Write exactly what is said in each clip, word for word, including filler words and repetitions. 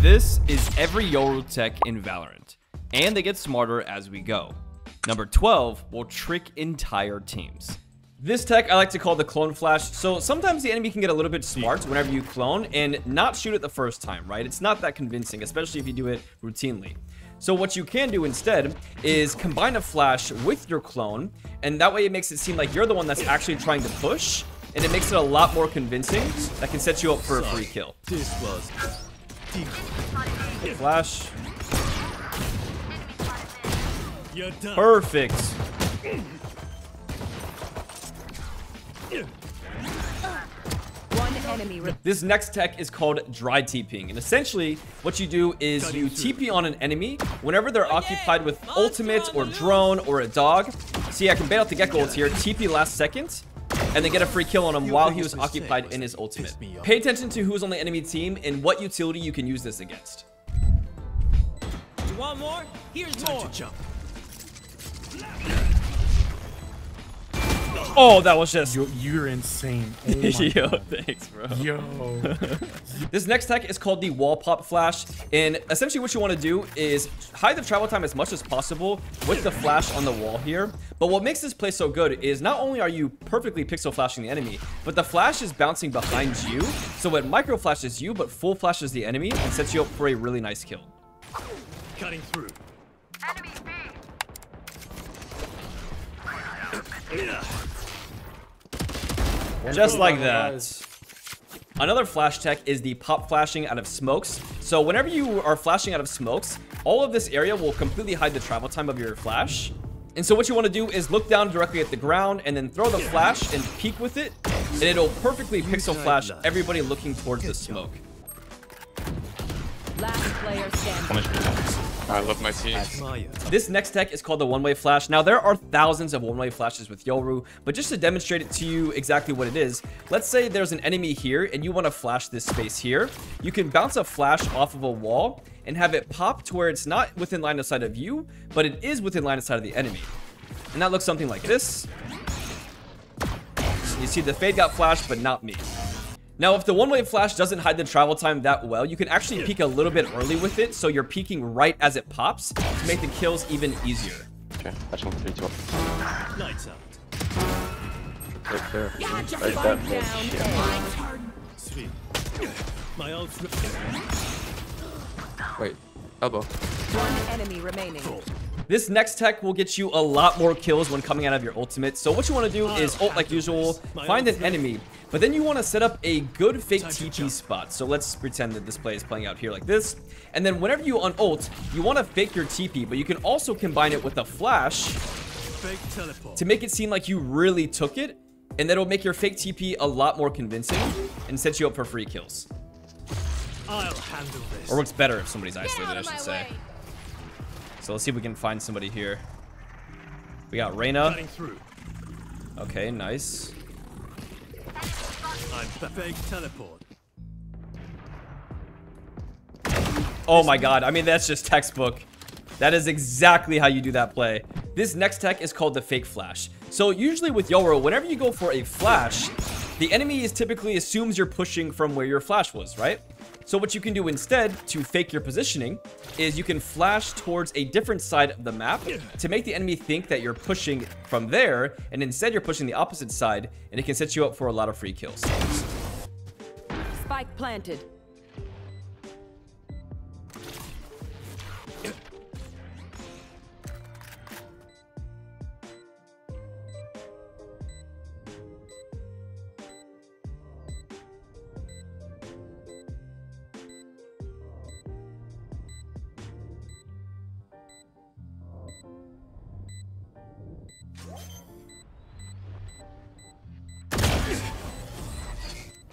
This is every Yoru tech in Valorant, and they get smarter as we go. Number twelve will trick entire teams. This tech I like to call the clone flash. So sometimes the enemy can get a little bit smart whenever you clone and not shoot it the first time, right? It's not that convincing, especially if you do it routinely. So what you can do instead is combine a flash with your clone, and that way it makes it seem like you're the one that's actually trying to push, and it makes it a lot more convincing. That can set you up for a free kill. Flash. Perfect. This next tech is called dry TPing, and essentially what you do is you T P on an enemy whenever they're occupied with ultimate or drone or a dog. See, I can bait out the gecko ult here, T P last second, and then get a free kill on him while he was occupied in his ultimate. Pay attention to who's on the enemy team and what utility you can use this against. You want more? Here's more. Oh, that was just... Yo, you're insane. Oh Yo, thanks, bro. Yo. This next tech is called the wall pop flash. And essentially what you want to do is hide the travel time as much as possible with the flash on the wall here. But what makes this play so good is not only are you perfectly pixel flashing the enemy, but the flash is bouncing behind you. So it micro flashes you, but full flashes the enemy and sets you up for a really nice kill. Cutting through. Enemy B. Just like that. Another flash tech is the pop flashing out of smokes. So whenever you are flashing out of smokes, all of this area will completely hide the travel time of your flash. And so what you want to do is look down directly at the ground and then throw the flash and peek with it, and it'll perfectly pixel flash everybody looking towards the smoke. Last player standing. I love my team. This next tech is called the one-way flash. Now, there are thousands of one-way flashes with Yoru, but just to demonstrate it to you exactly what it is, let's say there's an enemy here and you want to flash this space here. You can bounce a flash off of a wall and have it pop to where it's not within line of sight of you, but it is within line of sight of the enemy. And that looks something like this. You see the fade got flashed, but not me. Now, if the one-way flash doesn't hide the travel time that well, you can actually peek a little bit early with it, so you're peeking right as it pops to make the kills even easier. Okay, that's one, three, two, one. Lights out. Right there. Yeah, just right down down yeah. Sweet. My old... Wait, elbow. One enemy remaining. Cool. This next tech will get you a lot more kills when coming out of your ultimate. So what you want to do is ult like usual, find an enemy, but then you want to set up a good fake T P spot. So let's pretend that this play is playing out here like this. And then whenever you un-ult, you want to fake your T P, but you can also combine it with a flash to make it seem like you really took it. And that'll make your fake T P a lot more convincing and set you up for free kills. I'll handle this. Or works better if somebody's isolated, I should say. So let's see if we can find somebody here. We got Reyna. Okay, nice. Oh my god, I mean, that's just textbook. That is exactly how you do that play. This next tech is called the fake flash. So usually with Yoru, whenever you go for a flash, the enemy is typically assumes you're pushing from where your flash was, right? So what you can do instead to fake your positioning is you can flash towards a different side of the map to make the enemy think that you're pushing from there, and instead you're pushing the opposite side, and it can set you up for a lot of free kills. Spike planted.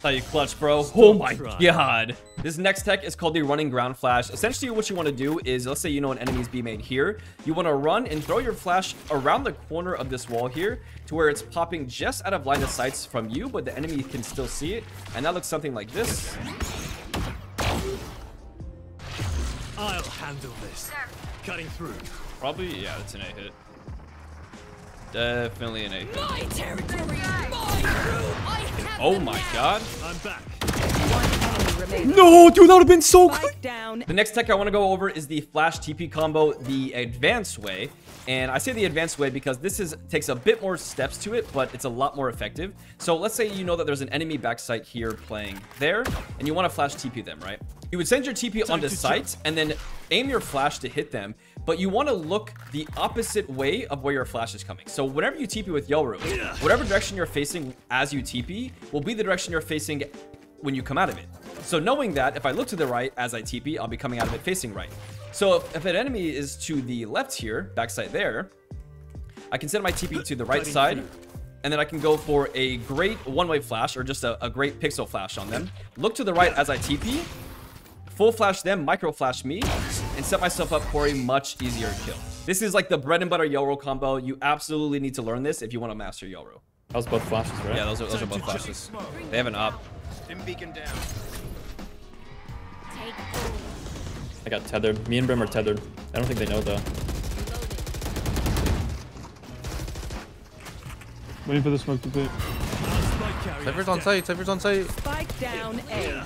How you clutch, bro. Oh my god. This next tech is called the running ground flash. Essentially what you want to do is, let's say you know an enemy's B main here, you want to run and throw your flash around the corner of this wall here to where it's popping just out of line of sights from you, but the enemy can still see it, and that looks something like this. I'll handle this. Cutting through. Probably, yeah, it's an A hit. Definitely an A. My territory, my room, I have oh my god. I'm back. No, dude, that would have been so quick. The next tech I want to go over is the flash T P combo the advanced way. And I say the advanced way because this is takes a bit more steps to it, but it's a lot more effective. So let's say you know that there's an enemy back site here playing there, and you want to flash T P them, right? You would send your T P onto site and then aim your flash to hit them, but you want to look the opposite way of where your flash is coming. So whenever you T P with Yoru, whatever direction you're facing as you T P will be the direction you're facing when you come out of it. So knowing that, if I look to the right as I T P, I'll be coming out of it facing right. So if, if an enemy is to the left here, backside there, I can send my T P to the right side, and then I can go for a great one-way flash or just a, a great pixel flash on them. Look to the right as I T P, full flash them, micro flash me, and set myself up for a much easier kill. This is like the bread and butter Yoru combo. You absolutely need to learn this if you want to master Yoru. That was both flashes, right? Yeah, those are, those are both flashes. They have an op. Stim beacon down. I got tethered. Me and Brim are tethered. I don't think they know though. Waiting for the smoke to be. Cypher's on site. Cypher's on site. Spike down A.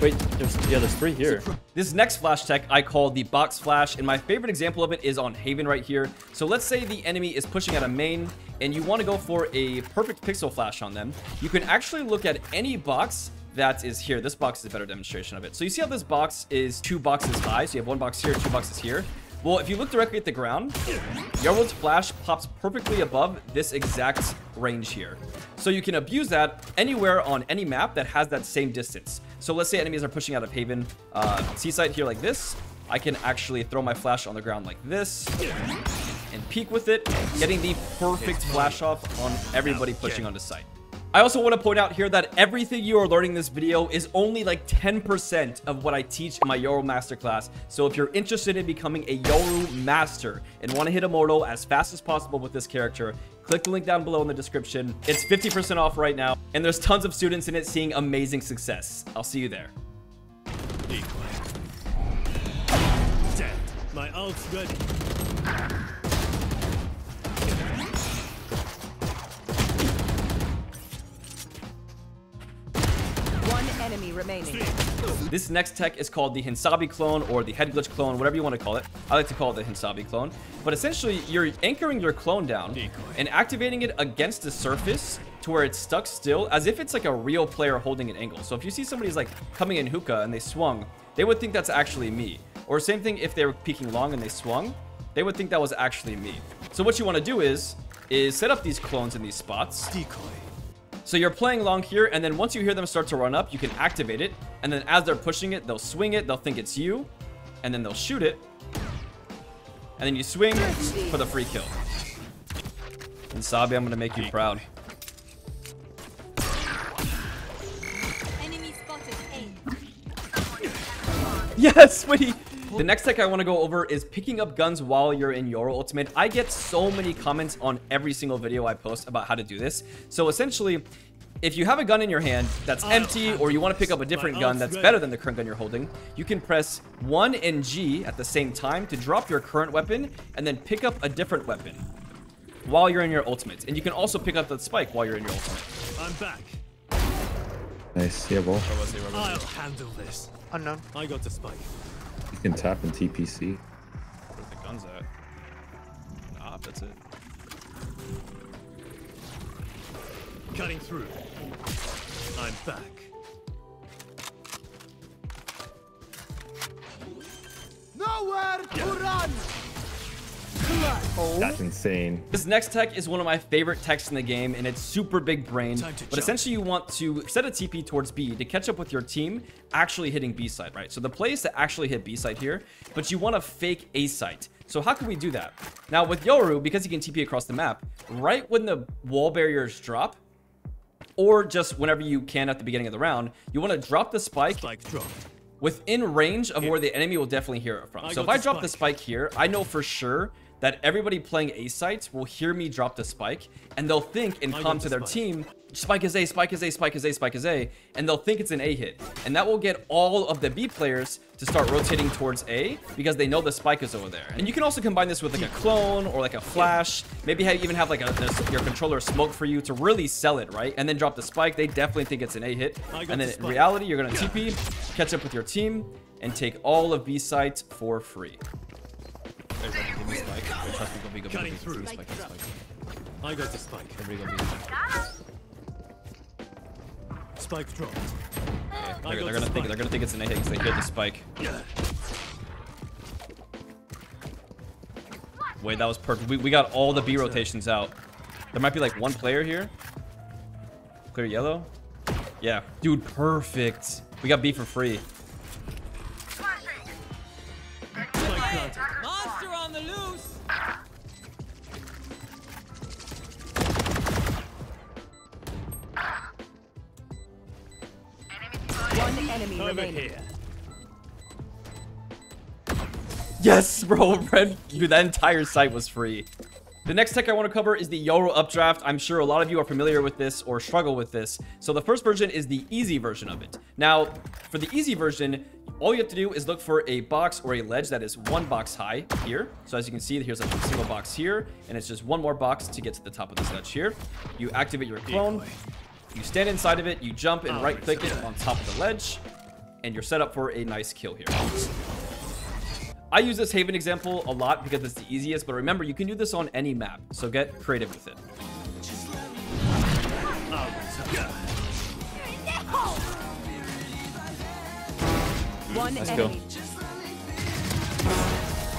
Wait, there's, yeah, there's three here. This next flash tech I call the box flash, and my favorite example of it is on Haven right here. So let's say the enemy is pushing at a main, and you want to go for a perfect pixel flash on them. You can actually look at any box that is here. This box is a better demonstration of it. So you see how this box is two boxes high. So you have one box here, two boxes here. Well, if you look directly at the ground, Yoru's flash pops perfectly above this exact range here. So you can abuse that anywhere on any map that has that same distance. So let's say enemies are pushing out of Haven, uh, seaside here like this. I can actually throw my flash on the ground like this and peek with it, getting the perfect flash off on everybody pushing onto site. I also want to point out here that everything you are learning in this video is only like ten percent of what I teach in my Yoru Masterclass. So if you're interested in becoming a Yoru Master and want to hit Immortal as fast as possible with this character, click the link down below in the description. It's fifty percent off right now, and there's tons of students in it seeing amazing success. I'll see you there. Dead. My ult's ready. Enemy remaining. This next tech is called the Hensabi clone or the head glitch clone, whatever you want to call it. I like to call it the Hensabi clone. But essentially, you're anchoring your clone down and activating it against the surface to where it's stuck still, as if it's like a real player holding an angle. So if you see somebody's like coming in hookah and they swung, they would think that's actually me. Or same thing if they were peeking long and they swung, they would think that was actually me. So what you want to do is, is set up these clones in these spots. Decoy. So you're playing long here, and then once you hear them start to run up, you can activate it. And then as they're pushing it, they'll swing it. They'll think it's you, and then they'll shoot it. And then you swing for the free kill. And Sabi, I'm going to make you proud. Enemy spotted A. Yes, sweetie. The next tech I want to go over is picking up guns while you're in Yoru Ultimate. I get so many comments on every single video I post about how to do this. So essentially, if you have a gun in your hand that's empty or you want to pick up a different gun that's better than the current gun you're holding, you can press one and G at the same time to drop your current weapon and then pick up a different weapon while you're in your Ultimate. And you can also pick up that spike while you're in your Ultimate. I'm back. Nice. Yeah, bro. I'll handle this. Unknown. I got the spike. You can tap in T P C. Where's the guns at? Nah, that's it. Cutting through. I'm back. Nowhere to run! Oh. That's insane. This next tech is one of my favorite techs in the game, and it's super big brain. But jump. Essentially, you want to set a T P towards B to catch up with your team actually hitting B side, right? So the play is to actually hit B side here, but you want to fake A side. So how can we do that? Now with Yoru, because he can T P across the map, right when the wall barriers drop, or just whenever you can at the beginning of the round, you want to drop the spike. Spike dropped. Within range of where the enemy will definitely hear it from. So if I drop the spike here, I know for sure that everybody playing A sites will hear me drop the spike, and they'll think and come to their team, spike is A, spike is A, spike is A, spike is A, and they'll think it's an A hit. And that will get all of the B players to start rotating towards A because they know the spike is over there. And you can also combine this with like a clone or like a flash, maybe have, even have like a, a, your controller smoke for you to really sell it, right? And then drop the spike. They definitely think it's an A hit. And then in reality, you're going to T P, catch up with your team, and take all of B sites for free. Cutting through. I got the spike. Spike drop. Okay, they're, they're gonna think. They're gonna think it's an A hit because they hit the spike. Wait, that was perfect. We, we got all the B rotations out. There might be like one player here. Clear yellow. Yeah, dude, perfect. We got B for free. Monster on the loose. One enemy remaining. Yes, bro, Red, dude, that entire site was free. The next tech I want to cover is the Yoru updraft. I'm sure a lot of you are familiar with this or struggle with this. So the first version is the easy version of it. Now, for the easy version, all you have to do is look for a box or a ledge that is one box high here. So as you can see, here's a single box here, and it's just one more box to get to the top of this ledge here. You activate your clone, you stand inside of it, you jump and right-click it on top of the ledge, and you're set up for a nice kill here. I use this Haven example a lot because it's the easiest, but remember, you can do this on any map, so get creative with it. One let's enemy. Go.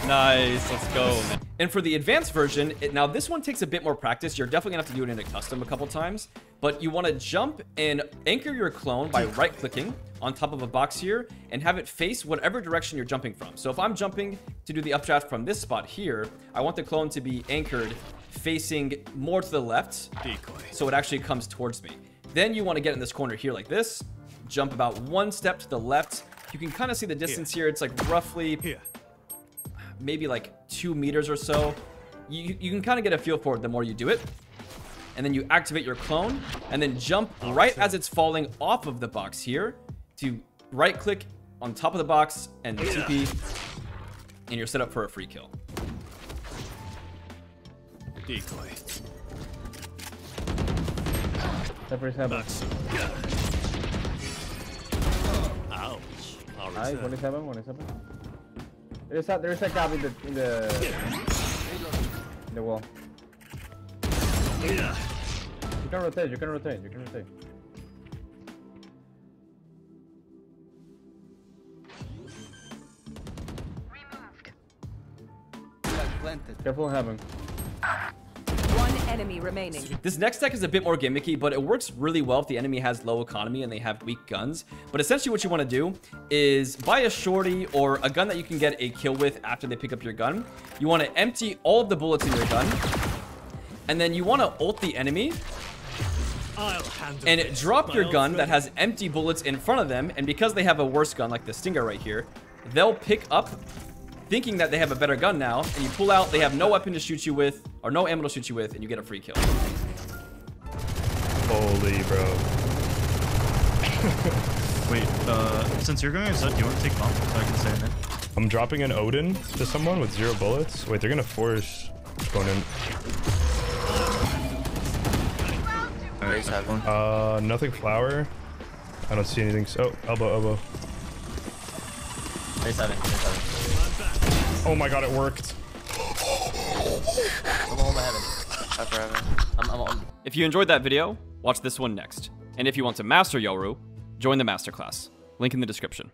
Nice, let's go, man. And for the advanced version, it, now this one takes a bit more practice. You're definitely gonna have to do it in a custom a couple times, but you wanna jump and anchor your clone by right-clicking on top of a box here and have it face whatever direction you're jumping from. So if I'm jumping to do the updraft from this spot here, I want the clone to be anchored facing more to the left, decoy, so it actually comes towards me. Then you wanna get in this corner here like this, jump about one step to the left. You can kind of see the distance here. here. It's like roughly here. maybe like two meters or so. You, you can kind of get a feel for it the more you do it. And then you activate your clone and then jump oh, right so. as it's falling off of the box here to right click on top of the box and yeah. T P. And you're set up for a free kill. Decoy. Nice, one seven, one seven. There's a, there's a gap in the, in the, in the wall. Yeah. You can rotate, you can rotate, you can rotate. Removed. Planted. Careful Heaven. One enemy remaining. This next tech is a bit more gimmicky, but it works really well if the enemy has low economy and they have weak guns. But essentially what you want to do is buy a shorty or a gun that you can get a kill with after they pick up your gun. You want to empty all of the bullets in your gun, and then you want to ult the enemy and drop your gun that has empty bullets in front of them. And because they have a worse gun, like the Stinger right here, they'll pick up thinking that they have a better gun now, and you pull out, they have no weapon to shoot you with, or no ammo to shoot you with, and you get a free kill. Holy, bro. Wait, uh, since you're going to Zed, do you want to take bomb so I can stay in it? I'm dropping an Odin to someone with zero bullets. Wait, they're going to force going in. Alright, uh, nothing flower. I don't see anything. So, oh, elbow, elbow. Nice having, nice having. Oh my god, it worked. If you enjoyed that video, watch this one next. And if you want to master Yoru, join the masterclass. Link in the description.